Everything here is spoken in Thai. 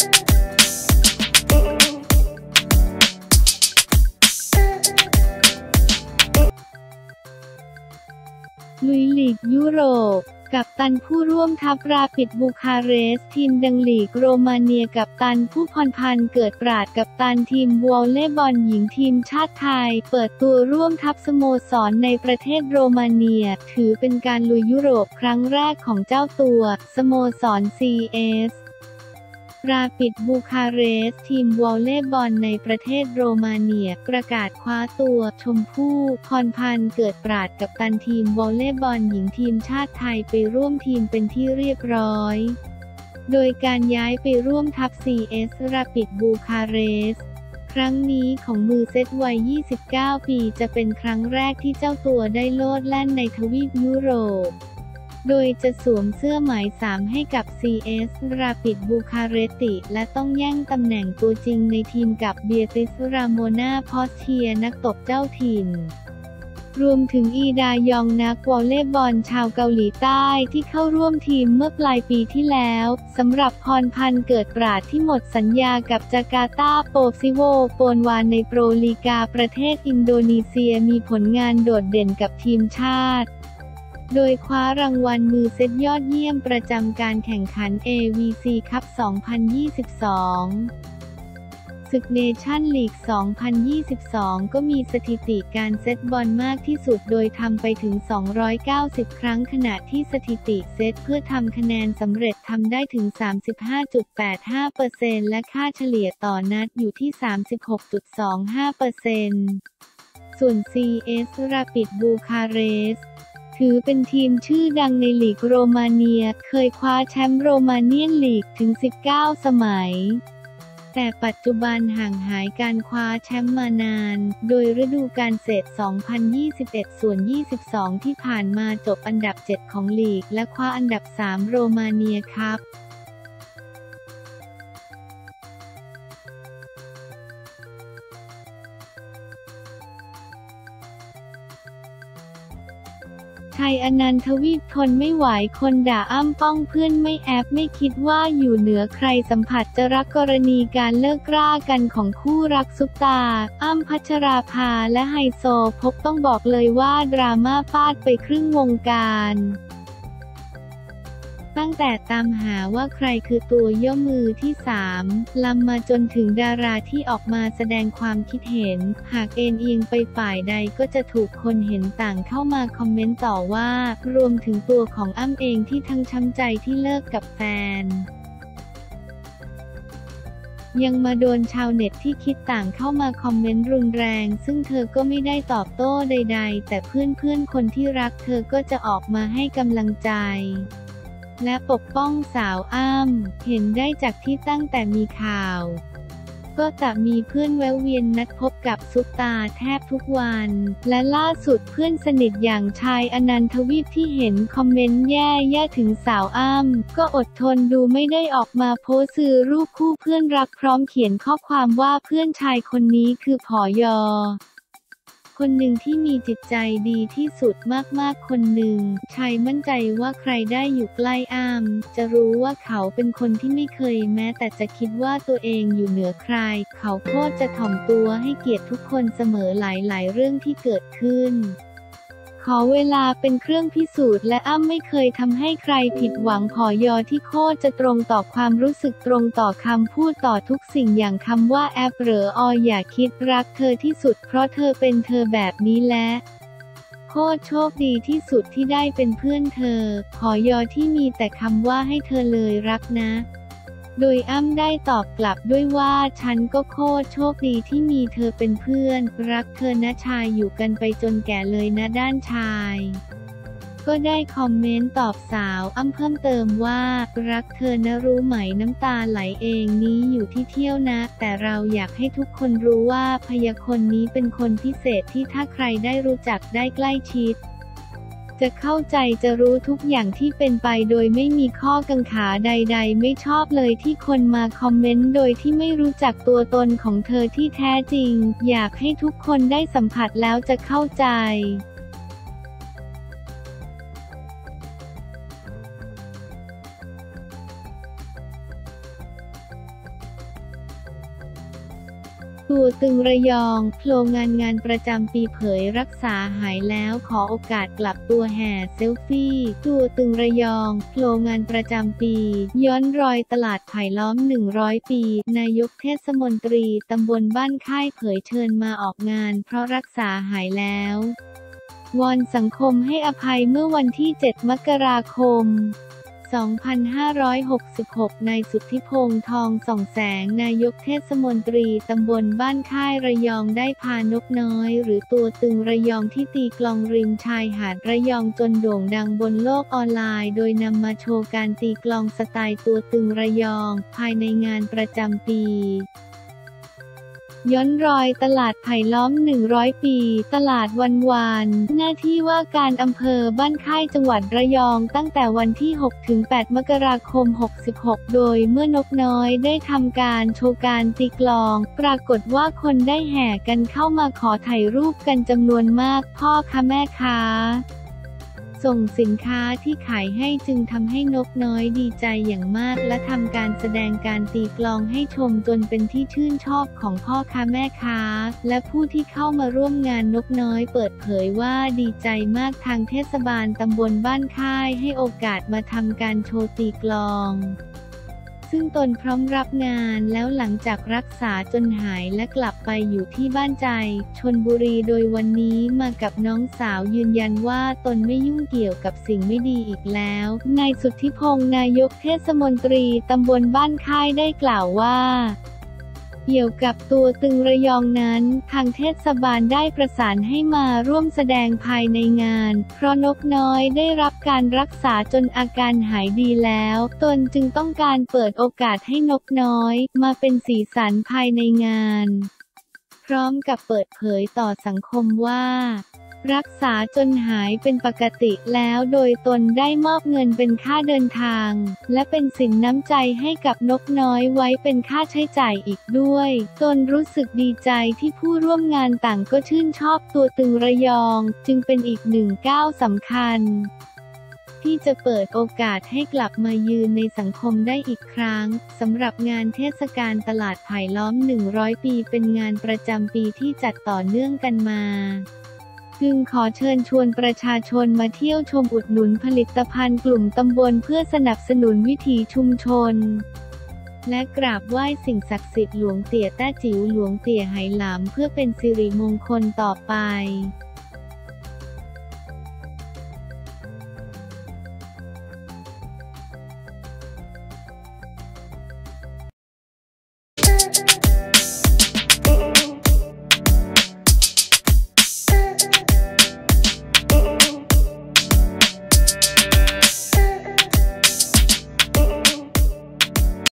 ลุยลีกยุโรปกัปตันผู้ร่วมทัพราปิดบูคาเรสต์ทีมดังลีกโรมาเนียกัปตันผู้พรพันธ์เกิดปราดกัปตันทีมวอลเลย์บอลหญิงทีมชาติไทยเปิดตัวร่วมทัพสโมสรในประเทศโรมาเนียถือเป็นการลุยยุโรปครั้งแรกของเจ้าตัวสโมสร CS Rapid București ทีมวอลเลย์บอลในประเทศโรมาเนียประกาศคว้าตัวชมพู่พรพันธ์เกิดปราดกัปตันทีมวอลเลย์บอลหญิงทีมชาติไทยไปร่วมทีมเป็นที่เรียบร้อยโดยการย้ายไปร่วมทัพ CS Rapid Bucureștiครั้งนี้ของมือเซตวัย 29 ปีจะเป็นครั้งแรกที่เจ้าตัวได้โลดแล่นในทวีปยุโรปโดยจะสวมเสื้อหมาย 3 ให้กับ CS Rapid București และต้องแย่งตำแหน่งตัวจริงในทีมกับ Beatrice Ramona Postea นักตบเจ้าถิ่นรวมถึงอีดายองนักวอลเลย์บอลชาวเกาหลีใต้ที่เข้าร่วมทีมเมื่อปลายปีที่แล้วสำหรับพรพันธ์เกิดปราดที่หมดสัญญากับจาการ์ตาโปซิโวโปนวานในโปรลีกาประเทศอินโดนีเซียมีผลงานโดดเด่นกับทีมชาติโดยคว้ารางวัลมือเซตยอดเยี่ยมประจำการแข่งขัน AVC คัพ 2022ศึกเนชั่นลีก 2022 ก็มีสถิติการเซตบอลมากที่สุดโดยทำไปถึง290 ครั้งขณะที่สถิติเซตเพื่อทำคะแนนสำเร็จทำได้ถึง 35.85% และค่าเฉลี่ยต่อนัดอยู่ที่ 36.25% ส่วน CS Rapid Bucureștiถือเป็นทีมชื่อดังในลีกโรมาเนียเคยคว้าแชมป์โรมาเนียนลีกถึง 19 สมัยแต่ปัจจุบันห่างหายการคว้าแชมป์มานานโดยฤดูกาลเศษ 2021-22 ที่ผ่านมาจบอันดับ 7 ของลีกและคว้าอันดับ 3 โรมาเนียคัพไทยอนันทวีปทนไม่ไหวคนด่าอ้ำป้องเพื่อนไม่แอบไม่คิดว่าอยู่เหนือใครสัมผัสจะรักกรณีการเลิกรากันของคู่รักซุปตาอ้ำพัชราภาและไฮโซพกต้องบอกเลยว่าดราม่าฟาดไปครึ่งวงการตั้งแต่ตามหาว่าใครคือตัวย่อมือที่ 3 ลำมาจนถึงดาราที่ออกมาแสดงความคิดเห็นหากเอ็นเอียงไปฝ่ายใดก็จะถูกคนเห็นต่างเข้ามาคอมเมนต์ต่อว่ารวมถึงตัวของอ้ำเองที่ทั้งช้ำใจที่เลิกกับแฟนยังมาโดนชาวเน็ตที่คิดต่างเข้ามาคอมเมนต์รุนแรงซึ่งเธอก็ไม่ได้ตอบโต้ใดๆแต่เพื่อนๆคนที่รักเธอก็จะออกมาให้กำลังใจและปกป้องสาวอ้ำเห็นได้จากที่ตั้งแต่มีข่าวก็จะมีเพื่อนแวะเวียนนัดพบกับซุปตาแทบทุกวันและล่าสุดเพื่อนสนิทอย่างชายอนันทวีปที่เห็นคอมเมนต์แย่ๆถึงสาวอ้ำก็อดทนดูไม่ได้ออกมาโพสต์สื่อรูปคู่เพื่อนรักพร้อมเขียนข้อความว่าเพื่อนชายคนนี้คือผย.คนหนึ่งที่มีจิตใจดีที่สุดมากๆคนหนึ่งชายมั่นใจว่าใครได้อยู่ใกล้อ้ำจะรู้ว่าเขาเป็นคนที่ไม่เคยแม้แต่จะคิดว่าตัวเองอยู่เหนือใครเขาโคตรจะถ่อมตัวให้เกียรติทุกคนเสมอหลายๆเรื่องที่เกิดขึ้นขอเวลาเป็นเครื่องพิสูจน์และอ้ำไม่เคยทำให้ใครผิดหวังผย.ที่โคตรจะตรงต่อความรู้สึกตรงต่อคำพูดต่อทุกสิ่งอย่างคำว่าแอบเหรอออย่าคิดรักเธอที่สุดเพราะเธอเป็นเธอแบบนี้และโคตรโชคดีที่สุดที่ได้เป็นเพื่อนเธอผย.ที่มีแต่คำว่าให้เธอเลยรักนะโดยอ้ำได้ตอบกลับด้วยว่าฉันก็โคตรโชคดีที่มีเธอเป็นเพื่อนรักเธอนะชายอยู่กันไปจนแก่เลยนะด้านชายก็ได้คอมเมนต์ตอบสาวอ้ำเพิ่มเติมว่ารักเธอนะรู้ไหมน้ำตาไหลเองนี้อยู่ที่เที่ยวนะแต่เราอยากให้ทุกคนรู้ว่าพยาคนนี้เป็นคนพิเศษที่ถ้าใครได้รู้จักได้ใกล้ชิดจะเข้าใจจะรู้ทุกอย่างที่เป็นไปโดยไม่มีข้อกังขาใดๆไม่ชอบเลยที่คนมาคอมเมนต์โดยที่ไม่รู้จักตัวตนของเธอที่แท้จริงอยากให้ทุกคนได้สัมผัสแล้วจะเข้าใจ ตัวตึงระยองโผล่งานประจำปีเผยรักษาหายแล้วขอโอกาสกลับตัวแห่เซลฟี่ตัวตึงระยองโผล่งานประจำปีย้อนรอยตลาดไผ่ล้อม100ปีนายกเทศมนตรีตำบลบ้านค่ายเผยเชิญมาออกงานเพราะรักษาหายแล้ววอนสังคมให้อภัยเมื่อวันที่ 7 มกราคม2566 นายสุทธิพงษ์ทองส่องแสงนายกเทศมนตรีตำบลบ้านค่ายระยองได้พานกน้อยหรือตัวตึงระยองที่ตีกลองริมชายหาดระยองจนโด่งดังบนโลกออนไลน์โดยนำมาโชว์การตีกลองสไตล์ตัวตึงระยองภายในงานประจำปีย้อนรอยตลาดไผ่ล้อม100ปีตลาดวันวานหน้าที่ว่าการอำเภอบ้านค่ายจังหวัดระยองตั้งแต่วันที่ 6-8 มกราคม 66โดยเมื่อนกน้อยได้ทำการโชว์การตีกลองปรากฏว่าคนได้แห่กันเข้ามาขอถ่ายรูปกันจำนวนมากพ่อค้าแม่ค้าส่งสินค้าที่ขายให้จึงทำให้นกน้อยดีใจอย่างมากและทำการแสดงการตีกลองให้ชมจนเป็นที่ชื่นชอบของพ่อค้าแม่ค้าและผู้ที่เข้ามาร่วมงานนกน้อยเปิดเผยว่าดีใจมากทางเทศบาลตำบลบ้านค่ายให้โอกาสมาทำการโชว์ตีกลองซึ่งตนพร้อมรับงานแล้วหลังจากรักษาจนหายและกลับไปอยู่ที่บ้านใจชลบุรีโดยวันนี้มากับน้องสาวยืนยันว่าตนไม่ยุ่งเกี่ยวกับสิ่งไม่ดีอีกแล้วนายสุทธิพงษ์นายกเทศมนตรีตำบลบ้านค่ายได้กล่าวว่าเกี่ยวกับตัวตึงระยองนั้นทางเทศบาลได้ประสานให้มาร่วมแสดงภายในงานเพราะนกน้อยได้รับการรักษาจนอาการหายดีแล้วตนจึงต้องการเปิดโอกาสให้นกน้อยมาเป็นสีสันภายในงานพร้อมกับเปิดเผยต่อสังคมว่ารักษาจนหายเป็นปกติแล้วโดยตนได้มอบเงินเป็นค่าเดินทางและเป็นสินน้ำใจให้กับนกน้อยไว้เป็นค่าใช้จ่ายอีกด้วยตนรู้สึกดีใจที่ผู้ร่วมงานต่างก็ชื่นชอบตัวตึงระยองจึงเป็นอีกหนึ่งก้าวสำคัญที่จะเปิดโอกาสให้กลับมายืนในสังคมได้อีกครั้งสำหรับงานเทศกาลตลาดไผ่ล้อม100ปีเป็นงานประจำปีที่จัดต่อเนื่องกันมาจึงขอเชิญชวนประชาชนมาเที่ยวชมอุดหนุนผลิตภัณฑ์กลุ่มตำบลเพื่อสนับสนุนวิถีชุมชนและกราบไหว้สิ่งศักดิ์สิทธิ์หลวงเตี่ยแต้จิ๋วหลวงเตี่ยไหหลำเพื่อเป็นสิริมงคลต่อไป